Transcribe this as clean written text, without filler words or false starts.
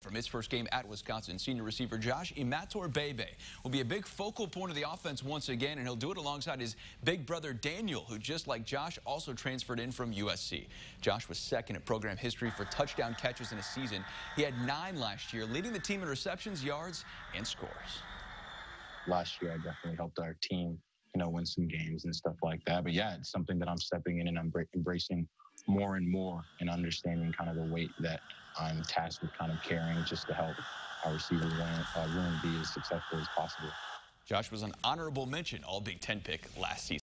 From his first game at Wisconsin, senior receiver Josh Imatorbhebhe will be a big focal point of the offense once again, and he'll do it alongside his big brother Daniel, who just like Josh also transferred in from USC. Josh was second in program history for touchdown catches in a season. He had 9 last year, leading the team in receptions, yards, and scores. Last year, I definitely helped our team, win some games and stuff like that. But yeah, it's something that I'm stepping in and I'm embracing more and more, and understanding kind of the weight that I'm tasked with kind of carrying, just to help our receivers room be as successful as possible. Josh was an honorable mention All-Big Ten pick last season.